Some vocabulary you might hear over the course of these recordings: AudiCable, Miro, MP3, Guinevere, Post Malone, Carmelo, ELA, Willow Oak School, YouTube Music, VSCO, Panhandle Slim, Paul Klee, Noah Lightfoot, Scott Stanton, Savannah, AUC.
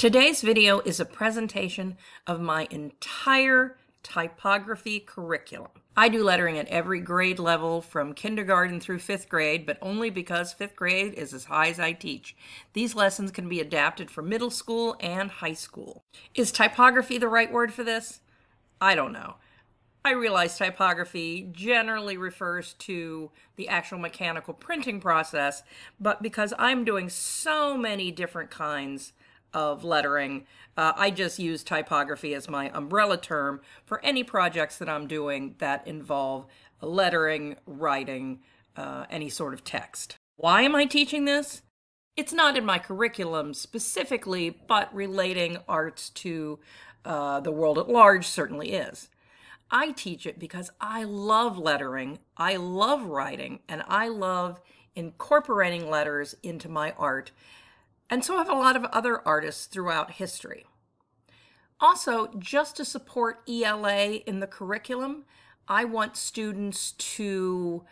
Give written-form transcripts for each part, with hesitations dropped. Today's video is a presentation of my entire typography curriculum. I do lettering at every grade level from kindergarten through fifth grade, but only because fifth grade is as high as I teach. These lessons can be adapted for middle school and high school. Is typography the right word for this? I don't know. I realize typography generally refers to the actual mechanical printing process, but because I'm doing so many different kinds of lettering, I just use typography as my umbrella term for any projects that I'm doing that involve lettering, writing, any sort of text. Why am I teaching this? It's not in my curriculum specifically, but relating arts to the world at large certainly is. I teach it because I love lettering, I love writing, and I love incorporating letters into my art. And so have a lot of other artists throughout history. Also, just to support ELA in the curriculum, I want students to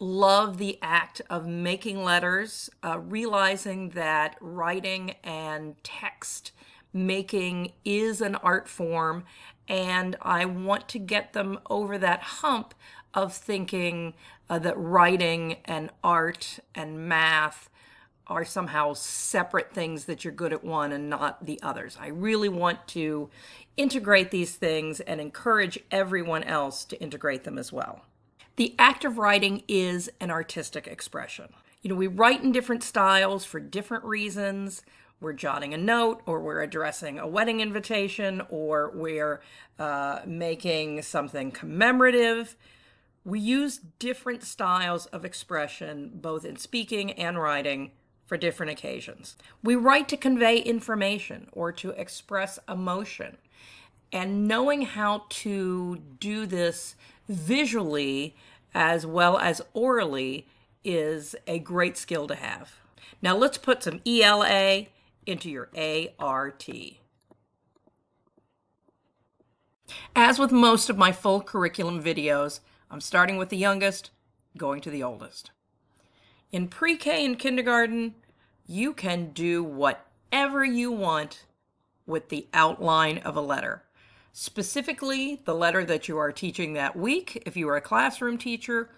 love the act of making letters, realizing that writing and text making is an art form, and I want to get them over that hump of thinking that writing and art and math are somehow separate things, that you're good at one and not the others. I really want to integrate these things and encourage everyone else to integrate them as well. The act of writing is an artistic expression. You know, we write in different styles for different reasons. We're jotting a note, or we're addressing a wedding invitation, or we're making something commemorative. We use different styles of expression, both in speaking and writing, for different occasions. We write to convey information or to express emotion, and knowing how to do this visually as well as orally is a great skill to have. Now let's put some ELA into your ART. As with most of my full curriculum videos, I'm starting with the youngest, going to the oldest. In pre-K and kindergarten, you can do whatever you want with the outline of a letter. Specifically, the letter that you are teaching that week, if you are a classroom teacher,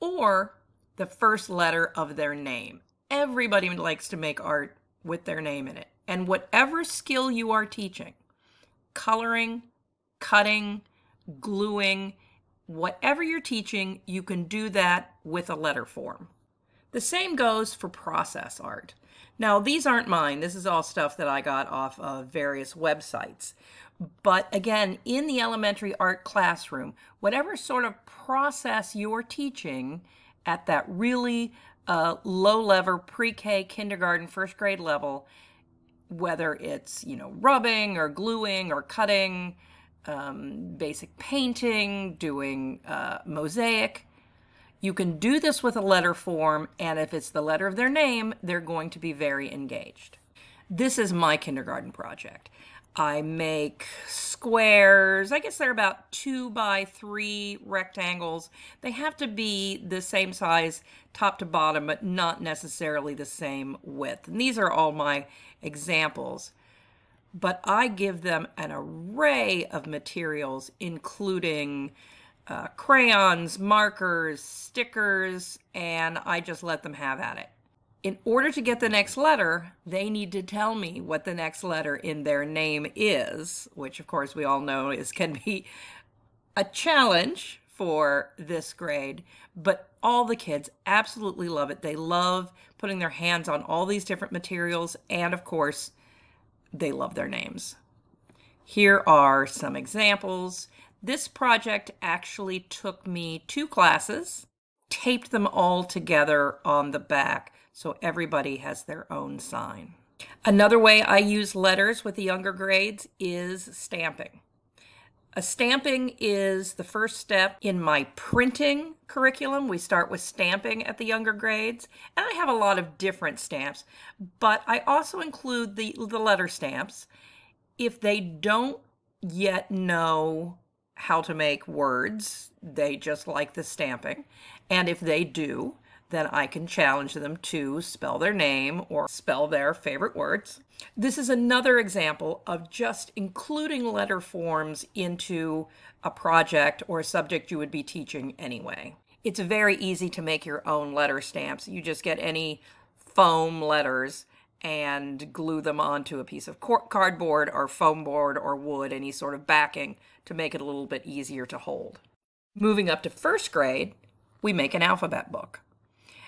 or the first letter of their name. Everybody likes to make art with their name in it. And whatever skill you are teaching, coloring, cutting, gluing, whatever you're teaching, you can do that with a letter form. The same goes for process art. Now, these aren't mine. This is all stuff that I got off of various websites. But again, in the elementary art classroom, whatever sort of process you're teaching at that really low-level pre-K, kindergarten, first grade level, whether it's, you know, rubbing or gluing or cutting, basic painting, doing mosaic, you can do this with a letter form, and if it's the letter of their name, they're going to be very engaged. This is my kindergarten project. I make squares. I guess they're about 2 by 3 rectangles. They have to be the same size top to bottom, but not necessarily the same width. And these are all my examples. But I give them an array of materials, including crayons, markers, stickers, and I just let them have at it. In order to get the next letter, they need to tell me what the next letter in their name is, which of course we all know can be a challenge for this grade, but all the kids absolutely love it. They love putting their hands on all these different materials, and of course, they love their names. Here are some examples. This project actually took me 2 classes, taped them all together on the back so everybody has their own sign. Another way I use letters with the younger grades is stamping. Stamping is the first step in my printing curriculum. We start with stamping at the younger grades, and I have a lot of different stamps, but I also include the letter stamps if they don't yet know how to make words. They just like the stamping, and if they do, then I can challenge them to spell their name or spell their favorite words. This is another example of just including letter forms into a project or a subject you would be teaching anyway. It's very easy to make your own letter stamps. You just get any foam letters and glue them onto a piece of cardboard or foam board or wood, any sort of backing, to make it a little bit easier to hold. Moving up to first grade, we make an alphabet book.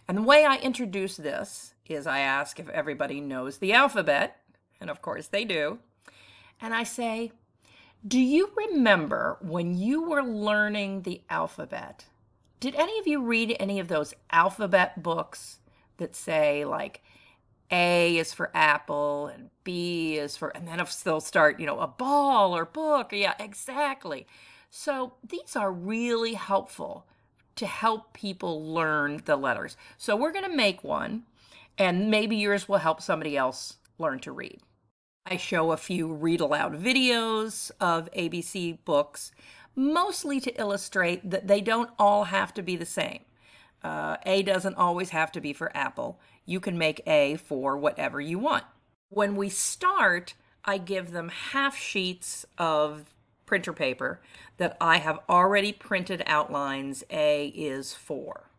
And the way I introduce this is I ask if everybody knows the alphabet, and of course they do, and I say, do you remember when you were learning the alphabet? Did any of you read any of those alphabet books that say, like, A is for apple and B is for, and then they'll start, you know, a ball or book. Yeah, exactly. So these are really helpful to help people learn the letters. So we're going to make one, and maybe yours will help somebody else learn to read. I show a few read aloud videos of ABC books, mostly to illustrate that they don't all have to be the same. A doesn't always have to be for apple. You can make A for whatever you want. When we start, I give them half sheets of printer paper that I have already printed outlines A is for.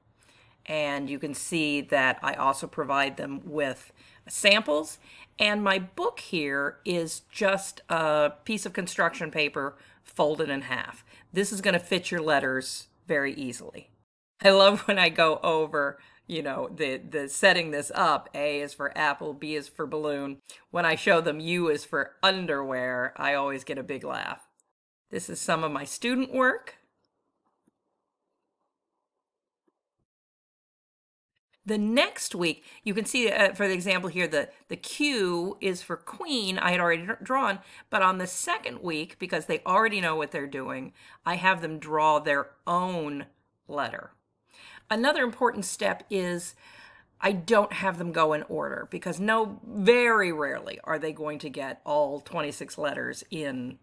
And you can see that I also provide them with samples. And my book here is just a piece of construction paper folded in half. This is going to fit your letters very easily. I love when I go over, you know, the setting this up. A is for apple, B is for balloon. When I show them U is for underwear, I always get a big laugh. This is some of my student work. The next week, you can see for the example here, the Q is for queen. I had already drawn, but on the second week, because they already know what they're doing, I have them draw their own letter. Another important step is I don't have them go in order, because very rarely are they going to get all 26 letters in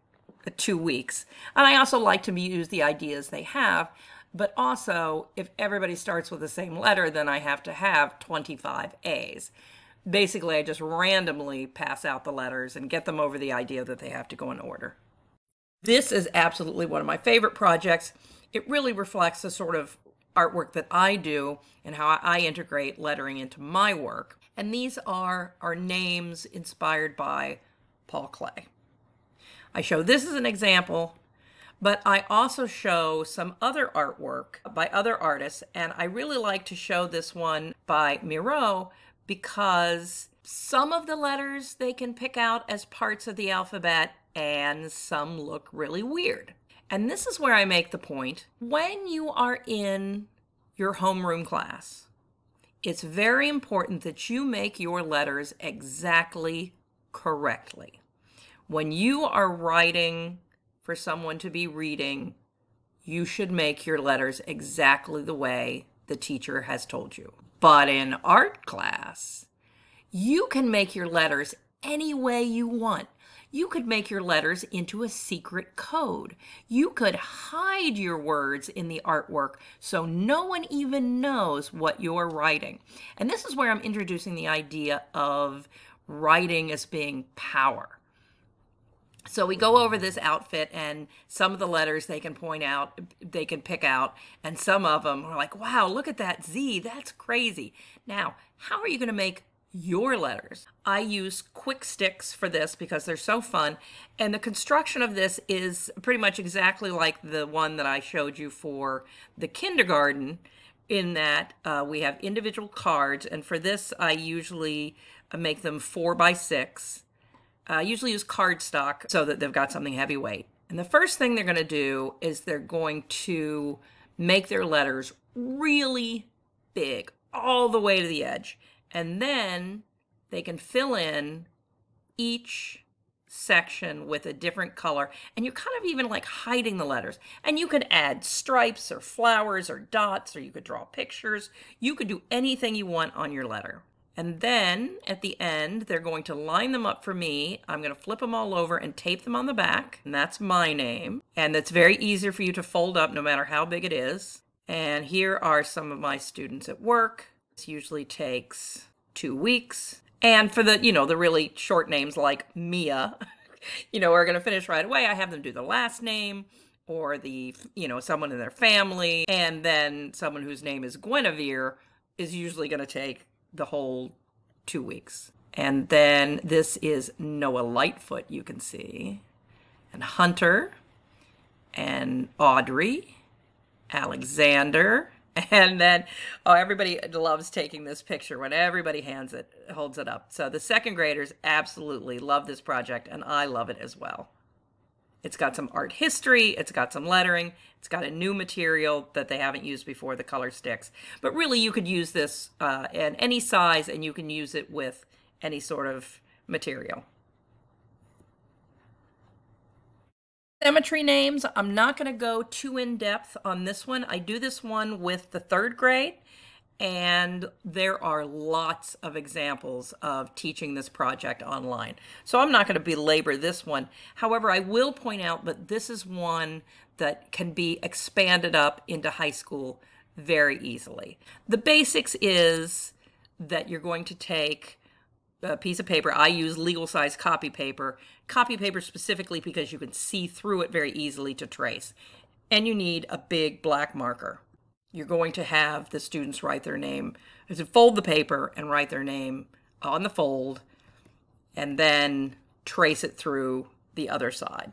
2 weeks. And I also like to use the ideas they have. But also, if everybody starts with the same letter, then I have to have 25 A's. Basically, I just randomly pass out the letters and get them over the idea that they have to go in order. This is absolutely one of my favorite projects. It really reflects the sort of artwork that I do and how I integrate lettering into my work. And these are names inspired by Paul Klee. I show this as an example, but I also show some other artwork by other artists, and I really like to show this one by Miro because some of the letters they can pick out as parts of the alphabet and some look really weird. And this is where I make the point. When you are in your homeroom class, it's very important that you make your letters exactly correctly. When you are writing for someone to be reading, you should make your letters exactly the way the teacher has told you. But in art class, you can make your letters any way you want. You could make your letters into a secret code. You could hide your words in the artwork so no one even knows what you're writing. And this is where I'm introducing the idea of writing as being power. So we go over this outfit, and some of the letters they can point out, they can pick out, and some of them are like, wow, look at that Z, that's crazy. Now, how are you going to make your letters? I use quick sticks for this because they're so fun, and the construction of this is pretty much exactly like the one that I showed you for the kindergarten, in that we have individual cards, and for this I usually make them 4 by 6. I usually use cardstock so that they've got something heavyweight. And the first thing they're going to do is they're going to make their letters really big, all the way to the edge. And then they can fill in each section with a different color. And you're kind of even like hiding the letters. And you could add stripes or flowers or dots, or you could draw pictures. You could do anything you want on your letter. And then at the end, they're going to line them up for me. I'm going to flip them all over and tape them on the back. And that's my name. And that's very easier for you to fold up no matter how big it is. And here are some of my students at work. This usually takes 2 weeks. And for the, you know, the really short names like Mia, you know, are going to finish right away, I have them do the last name or the, you know, someone in their family. And then someone whose name is Guinevere is usually going to take the whole 2 weeks. And then this is Noah Lightfoot, you can see, and Hunter, and Audrey, Alexander, and then, oh, everybody loves taking this picture when everybody holds it up. So the second graders absolutely love this project, and I love it as well. It's got some art history, it's got some lettering, it's got a new material that they haven't used before, the color sticks. But really, you could use this in any size, and you can use it with any sort of material. Symmetry names, I'm not going to go too in depth on this one. I do this one with the third grade, and there are lots of examples of teaching this project online. So I'm not going to belabor this one. However, I will point out that this is one that can be expanded up into high school very easily. The basics is that you're going to take a piece of paper. I use legal size copy paper specifically because you can see through it very easily to trace. And you need a big black marker. You're going to have the students write their name, fold the paper and write their name on the fold, and then trace it through the other side.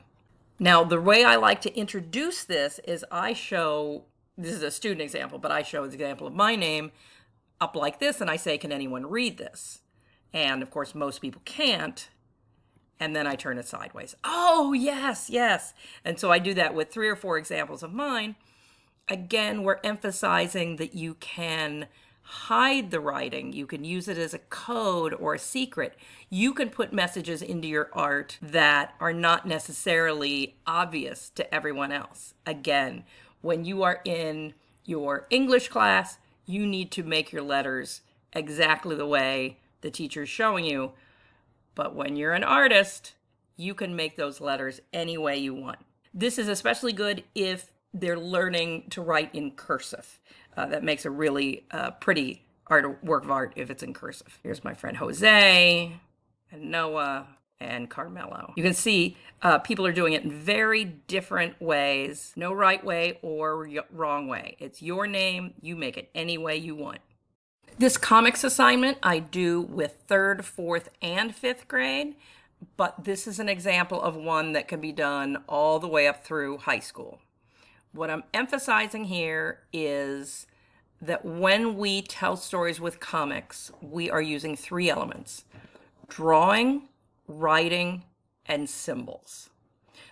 Now, the way I like to introduce this is I show, this is a student example, but I show the example of my name up like this, and I say, can anyone read this? And of course, most people can't. And then I turn it sideways. Oh, yes, yes. And so I do that with 3 or 4 examples of mine. Again, we're emphasizing that you can hide the writing. You can use it as a code or a secret. You can put messages into your art that are not necessarily obvious to everyone else. Again, when you are in your English class, you need to make your letters exactly the way the teacher's showing you, but when you're an artist, you can make those letters any way you want. This is especially good if they're learning to write in cursive. That makes a really pretty work of art if it's in cursive. Here's my friend Jose, and Noah, and Carmelo. You can see people are doing it in very different ways. No right way or wrong way. It's your name, you make it any way you want. This comics assignment I do with 3rd, 4th, and 5th grade, but this is an example of one that can be done all the way up through high school. What I'm emphasizing here is that when we tell stories with comics, we are using 3 elements: drawing, writing, and symbols.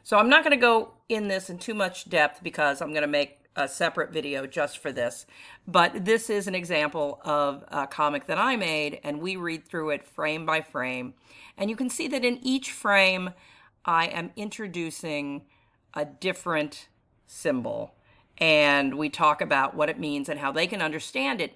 So I'm not going to go in this in too much depth because I'm going to make a separate video just for this, but this is an example of a comic that I made, and we read through it frame by frame, and you can see that in each frame I am introducing a different symbol, and we talk about what it means and how they can understand it,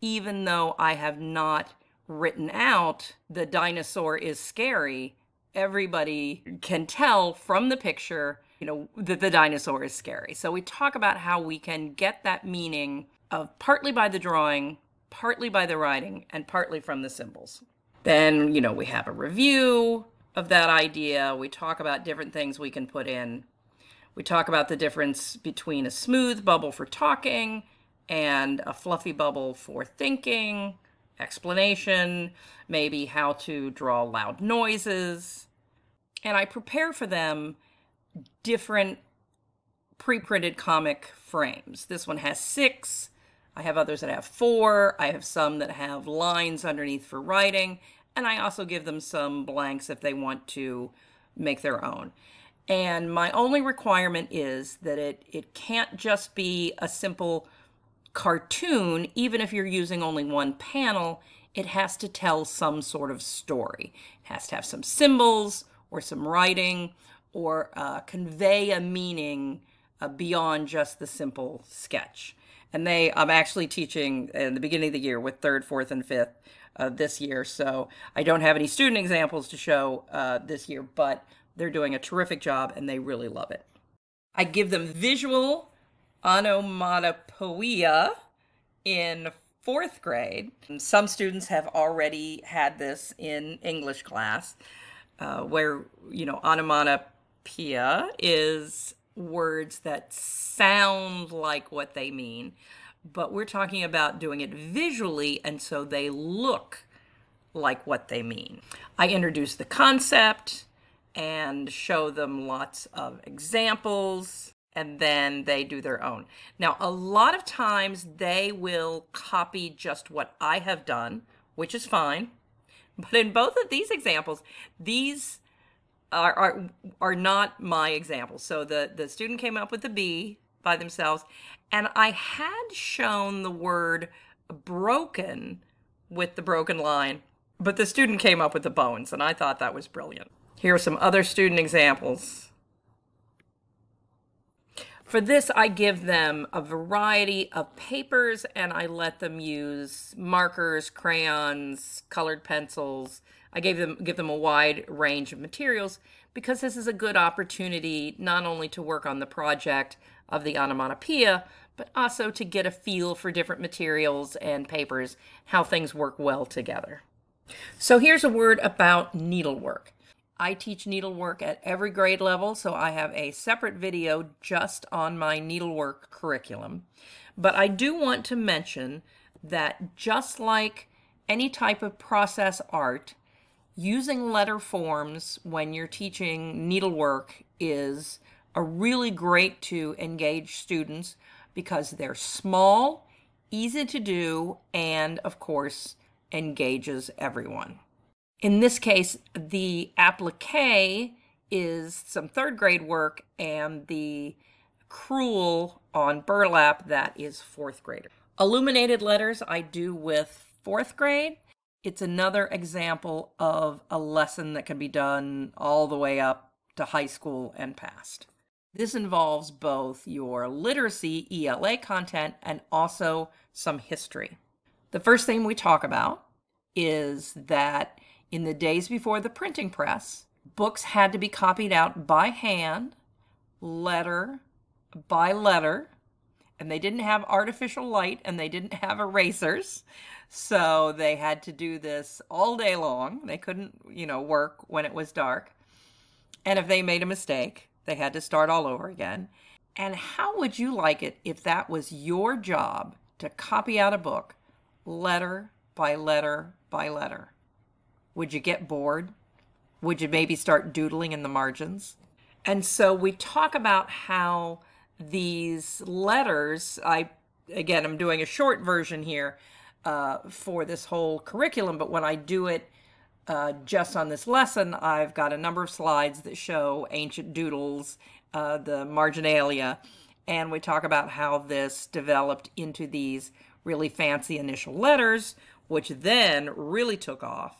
even though I have not written out the dinosaur is scary. Everybody can tell from the picture, you know, that the dinosaur is scary. So we talk about how we can get that meaning of partly by the drawing, partly by the writing, and partly from the symbols. Then, you know, we have a review of that idea. We talk about different things we can put in. We talk about the difference between a smooth bubble for talking and a fluffy bubble for thinking, explanation, maybe how to draw loud noises. And I prepare for them different pre-printed comic frames. This one has 6. I have others that have 4. I have some that have lines underneath for writing. And I also give them some blanks if they want to make their own. And my only requirement is that it can't just be a simple cartoon. Even if you're using only one panel, it has to tell some sort of story. It has to have some symbols or some writing, or convey a meaning beyond just the simple sketch. And I'm actually teaching in the beginning of the year with 3rd, 4th, and 5th this year. So I don't have any student examples to show this year, but they're doing a terrific job and they really love it. I give them visual onomatopoeia in fourth grade. Some students have already had this in English class, where, you know, onomatopoeia is words that sound like what they mean, but we're talking about doing it visually, and so they look like what they mean. I introduce the concept and show them lots of examples, and then they do their own. Now, a lot of times they will copy just what I have done, which is fine. But in both of these examples, these are not my examples. So the student came up with the B by themselves, and I had shown the word broken with the broken line, but the student came up with the bones, and I thought that was brilliant. Here are some other student examples. For this, I give them a variety of papers, and I let them use markers, crayons, colored pencils. I give them a wide range of materials because this is a good opportunity not only to work on the project of the onomatopoeia, but also to get a feel for different materials and papers, how things work well together. So here's a word about needlework. I teach needlework at every grade level, so I have a separate video just on my needlework curriculum. But I do want to mention that just like any type of process art, using letter forms when you're teaching needlework is a really great to engage students because they're small, easy to do, and of course engages everyone. In this case, the applique is some third grade work, and the crewel on burlap, that is fourth grader. Illuminated letters I do with fourth grade. It's another example of a lesson that can be done all the way up to high school and past. This involves both your literacy, ELA content, and also some history. The first thing we talk about is that in the days before the printing press, books had to be copied out by hand, letter by letter, and they didn't have artificial light and they didn't have erasers. So they had to do this all day long. They couldn't, you know, work when it was dark. And if they made a mistake, they had to start all over again. And how would you like it if that was your job to copy out a book letter by letter by letter? Would you get bored? Would you maybe start doodling in the margins? And so we talk about how these letters, I'm doing a short version here for this whole curriculum, but when I do it just on this lesson, I've got a number of slides that show ancient doodles, the marginalia, and we talk about how this developed into these really fancy initial letters, which then really took off.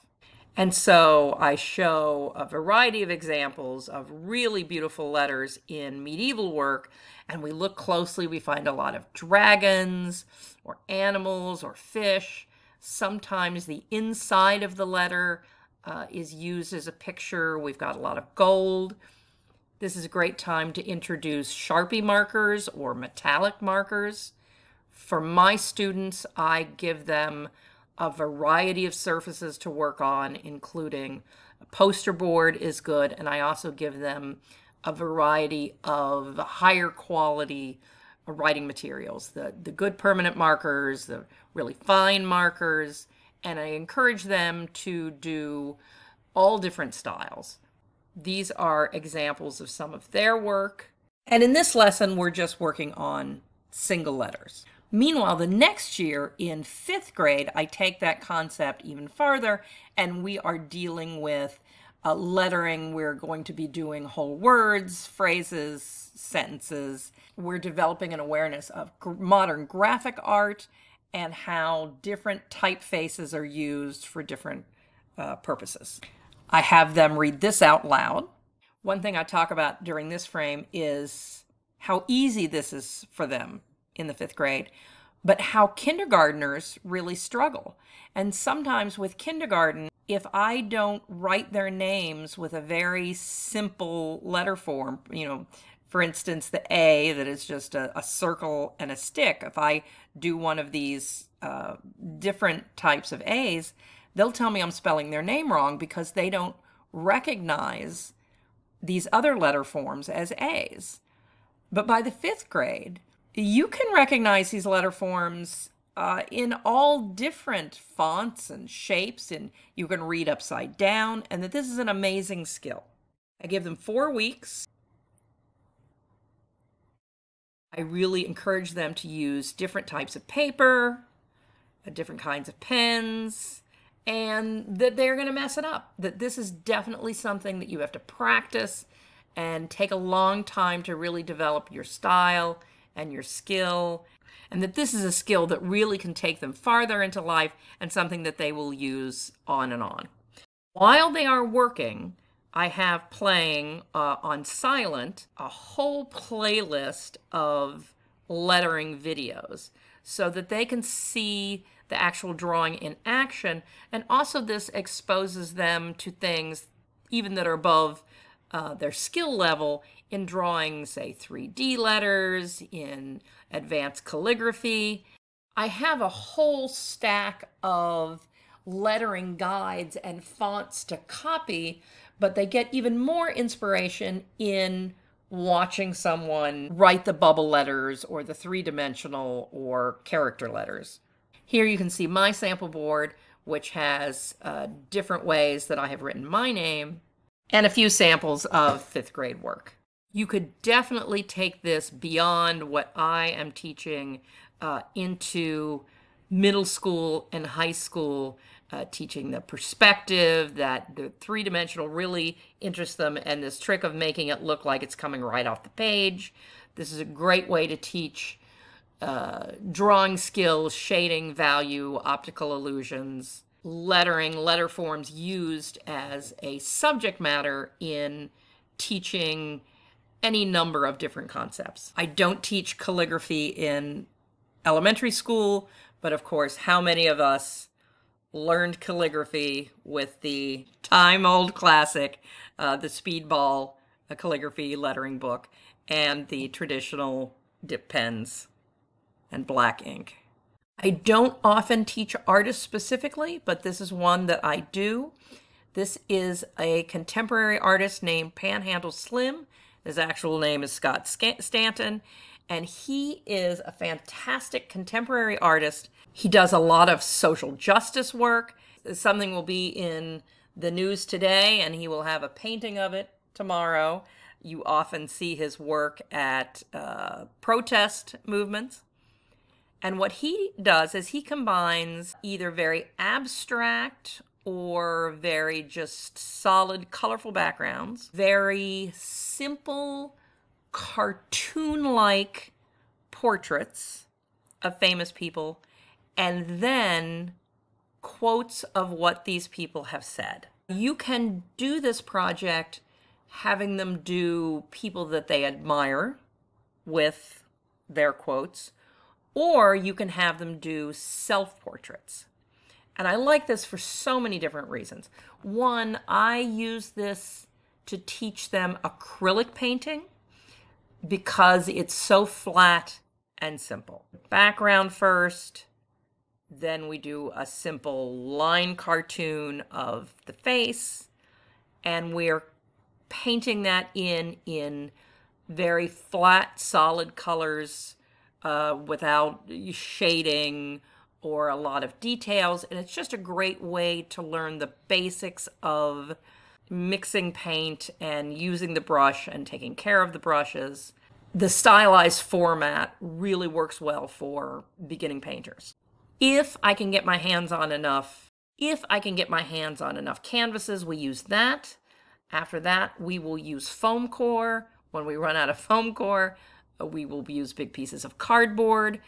And so I show a variety of examples of really beautiful letters in medieval work, and we look closely. We find a lot of dragons or animals or fish. Sometimes the inside of the letter is used as a picture. We've got a lot of gold. This is a great time to introduce Sharpie markers or metallic markers. For my students, I give them a variety of surfaces to work on, including a poster board is good, and I also give them a variety of higher quality writing materials, the good permanent markers, the really fine markers, and I encourage them to do all different styles. These are examples of some of their work, and in this lesson we're just working on single letters. Meanwhile, the next year in fifth grade, I take that concept even farther, and we are dealing with lettering. We're going to be doing whole words, phrases, sentences. We're developing an awareness of modern graphic art and how different typefaces are used for different purposes. I have them read this out loud. One thing I talk about during this frame is how easy this is for them in the fifth grade, but how kindergartners really struggle. And sometimes with kindergarten, if I don't write their names with a very simple letter form, you know, for instance, the A that is just a circle and a stick, if I do one of these different types of A's, they'll tell me I'm spelling their name wrong because they don't recognize these other letter forms as A's. But by the fifth grade, you can recognize these letter forms in all different fonts and shapes, and you can read upside down, and that this is an amazing skill. I give them 4 weeks. I really encourage them to use different types of paper, different kinds of pens, and that they're going to mess it up. That this is definitely something that you have to practice and take a long time to really develop your style and your skill, and that this is a skill that really can take them farther into life and something that they will use on and on. While they are working, I have playing on silent a whole playlist of lettering videos so that they can see the actual drawing in action, and also this exposes them to things even that are above their skill level in drawing, say, 3D letters, in advanced calligraphy. I have a whole stack of lettering guides and fonts to copy, but they get even more inspiration in watching someone write the bubble letters or the three-dimensional or character letters. Here you can see my sample board, which has different ways that I have written my name, and a few samples of fifth grade work. You could definitely take this beyond what I am teaching into middle school and high school, teaching the perspective, that the three-dimensional really interests them, and this trick of making it look like it's coming right off the page. This is a great way to teach drawing skills, shading value, optical illusions, lettering, letter forms used as a subject matter in teaching any number of different concepts. I don't teach calligraphy in elementary school, but of course, how many of us learned calligraphy with the time-old classic, the Speedball calligraphy lettering book, and the traditional dip pens and black ink. I don't often teach artists specifically, but this is one that I do. This is a contemporary artist named Panhandle Slim. His actual name is Scott Stanton, and he is a fantastic contemporary artist. He does a lot of social justice work. Something will be in the news today, and he will have a painting of it tomorrow. You often see his work at protest movements. And what he does is he combines either very abstract or very just solid, colorful backgrounds, very simple, cartoon-like portraits of famous people, and then quotes of what these people have said. You can do this project having them do people that they admire with their quotes, or you can have them do self-portraits. And I like this for so many different reasons. One, I use this to teach them acrylic painting because it's so flat and simple. Background first, then we do a simple line cartoon of the face, and we're painting that in very flat, solid colors without shading or a lot of details, and it's just a great way to learn the basics of mixing paint and using the brush and taking care of the brushes. The stylized format really works well for beginning painters. If I can get my hands on enough, canvases, we use that. After that, we will use foam core. When we run out of foam core, we will use big pieces of cardboard.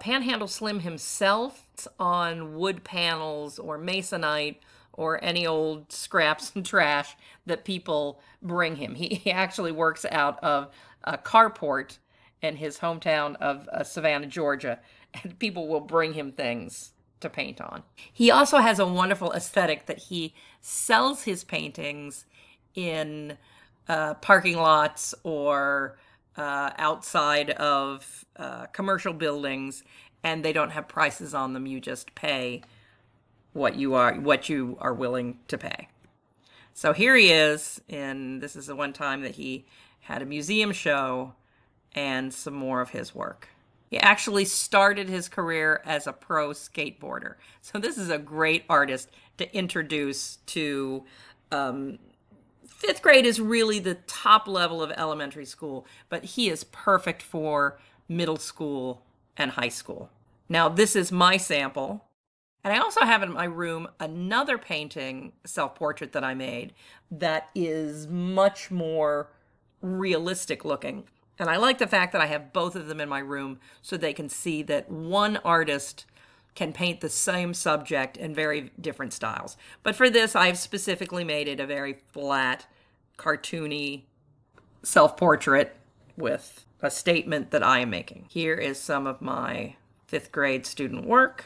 Panhandle Slim himself on wood panels or masonite or any old scraps and trash that people bring him. He actually works out of a carport in his hometown of Savannah, Georgia, and people will bring him things to paint on. He also has a wonderful aesthetic that he sells his paintings in parking lots or outside of commercial buildings, and they don't have prices on them. You just pay what you are willing to pay. So here he is, and this is the one time that he had a museum show and some more of his work. He actually started his career as a pro skateboarder. So this is a great artist to introduce to. Fifth grade is really the top level of elementary school, but he is perfect for middle school and high school. Now this is my sample. And I also have in my room another painting, self-portrait that I made, that is much more realistic looking. And I like the fact that I have both of them in my room so they can see that one artist can paint the same subject in very different styles. But for this, I've specifically made it a very flat, cartoony self-portrait with a statement that I am making. Here is some of my fifth grade student work.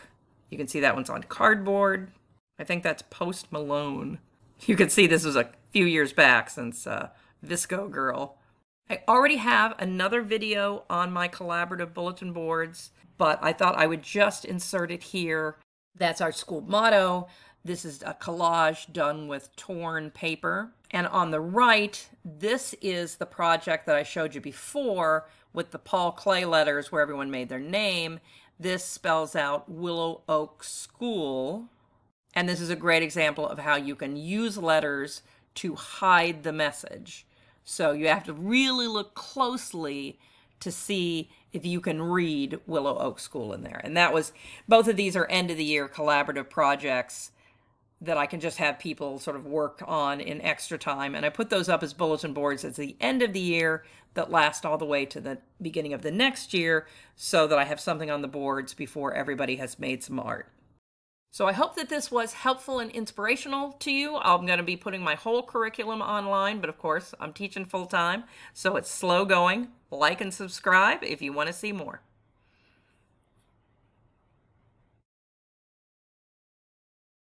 You can see that one's on cardboard. I think that's Post Malone. You can see this was a few years back since VSCO Girl. I already have another video on my collaborative bulletin boards, but I thought I would just insert it here. That's our school motto. This is a collage done with torn paper. And on the right, this is the project that I showed you before with the Paul Klee letters where everyone made their name. This spells out Willow Oak School, and this is a great example of how you can use letters to hide the message. So you have to really look closely to see if you can read Willow Oak School in there. And that was, both of these are end of the year collaborative projects that I can just have people sort of work on in extra time. And I put those up as bulletin boards at the end of the year that last all the way to the beginning of the next year so that I have something on the boards before everybody has made some art. So I hope that this was helpful and inspirational to you. I'm going to be putting my whole curriculum online, but of course I'm teaching full time, so it's slow going. Like and subscribe if you want to see more.